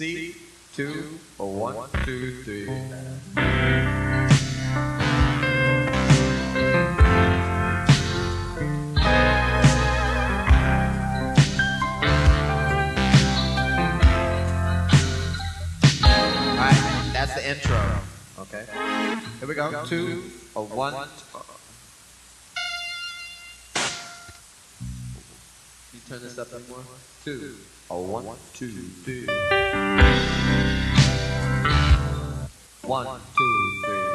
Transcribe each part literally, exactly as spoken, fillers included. C, two, or one, two, three. Alright, that's the intro. Okay. Here we go. Two, or one. You turn this up anymore? Two. Oh, one, two, three. One, two, three.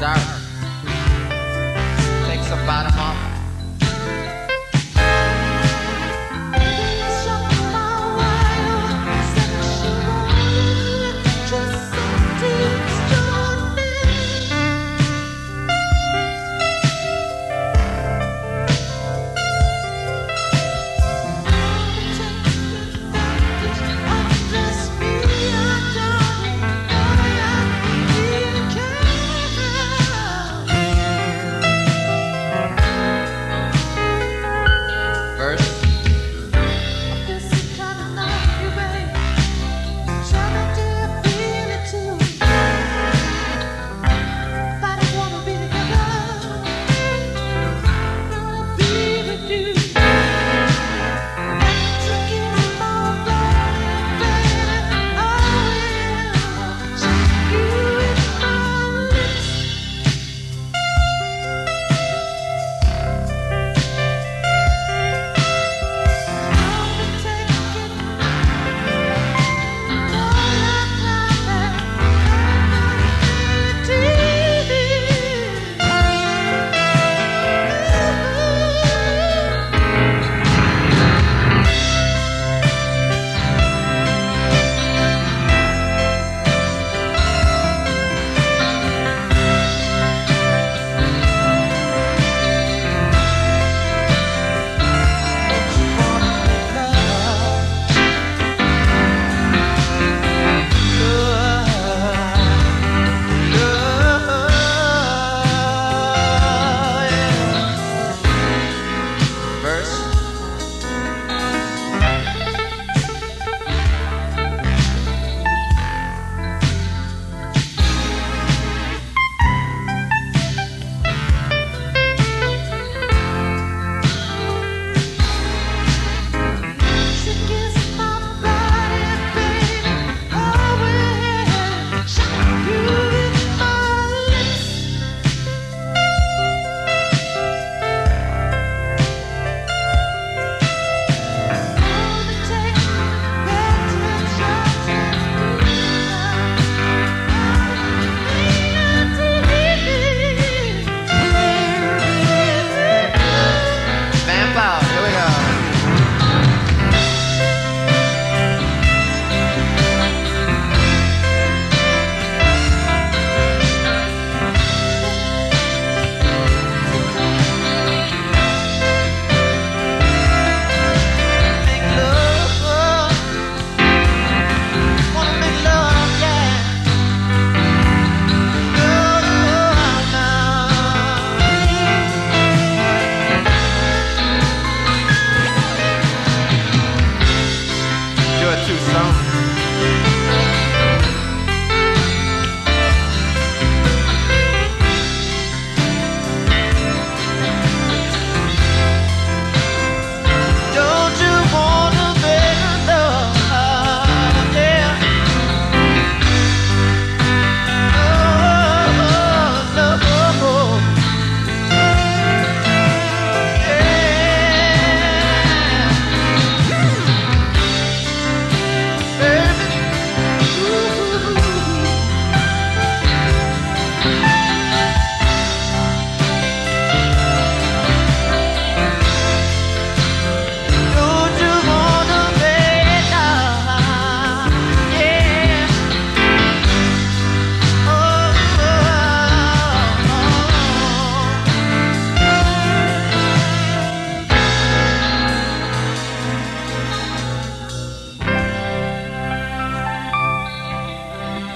Dark. Take some bottom off.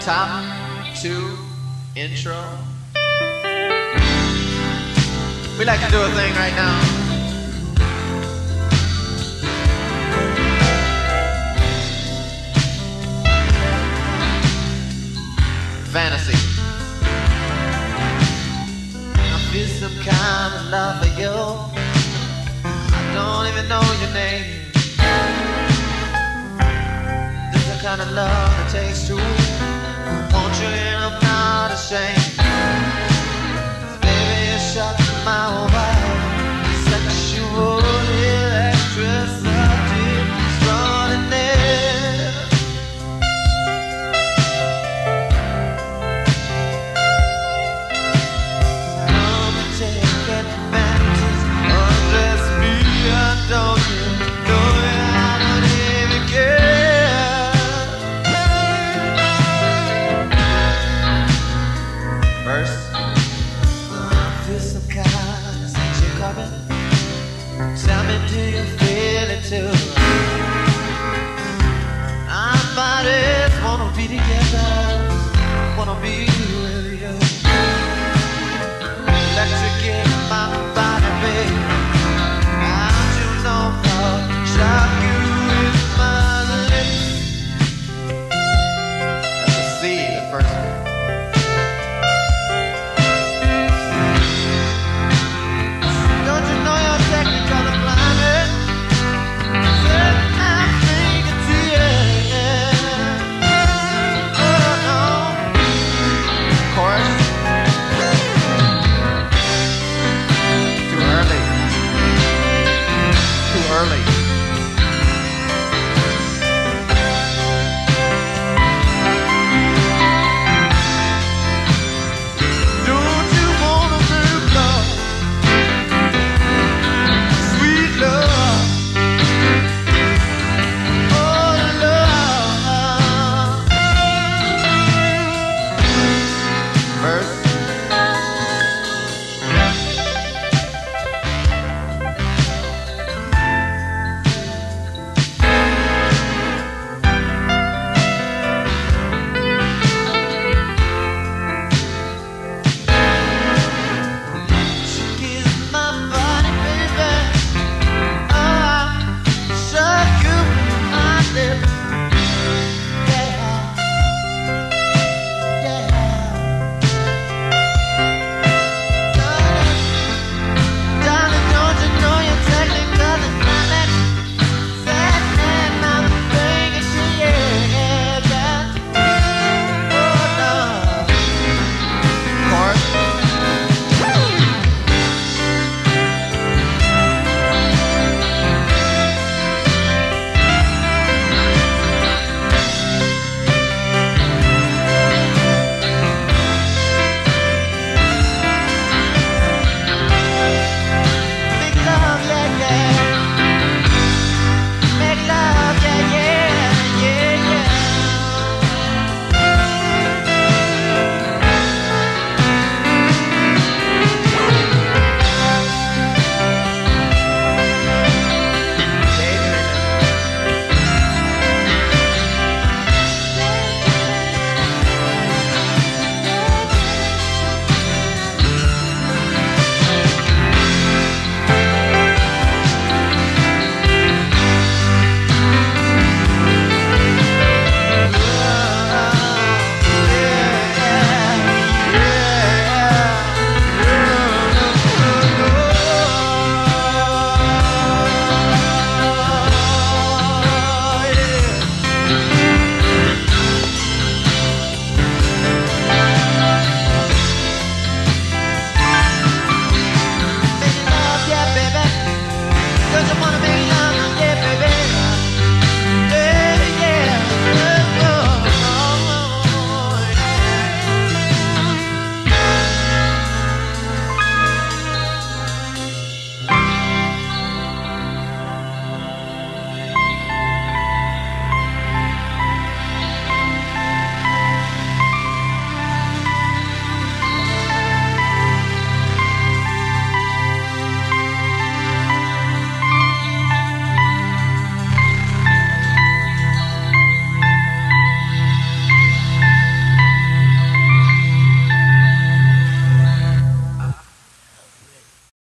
Top two intro. We like to do a thing right now. Fantasy. I feel some kind of love for you. I don't even know your name. This is the kind of love that takes two. Won't you hear I'm not ashamed? So baby, you shut my whole world. Sexual electricity is running in. Come and take advantage. Undress me, I don't know it, I don't even care. Tell me, do you feel it too? Our bodies wanna be together, wanna be with you. Electric in my body, babe. I'll choose on for shock you with my lips. That's a C, the first one. Early.